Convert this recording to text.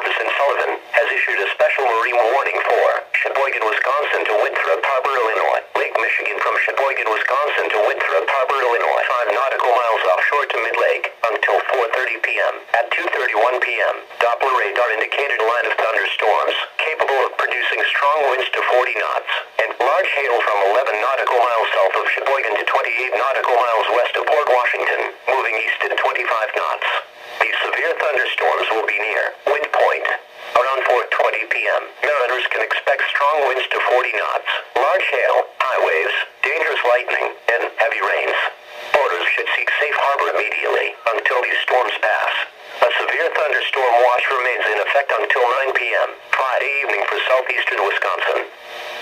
Service in Sullivan has issued a special marine warning for Sheboygan, Wisconsin to Winthrop Harbor, Illinois. Lake Michigan from Sheboygan, Wisconsin to Winthrop Harbor, Illinois. 5 nautical miles offshore to mid-lake until 4:30 p.m. At 2:31 p.m., Doppler radar indicated a line of thunderstorms capable of producing strong winds to 40 knots and large hail from 11 nautical miles south of Sheboygan to 28 nautical miles west of Port Washington, moving east at 25 knots. These severe thunderstorms will be near Wind Point around 4:20 p.m. Mariners can expect strong winds to 40 knots, large hail, high waves, dangerous lightning, and heavy rains. Boaters should seek safe harbor immediately until these storms pass. A severe thunderstorm watch remains in effect until 9 p.m. Friday evening for southeastern Wisconsin.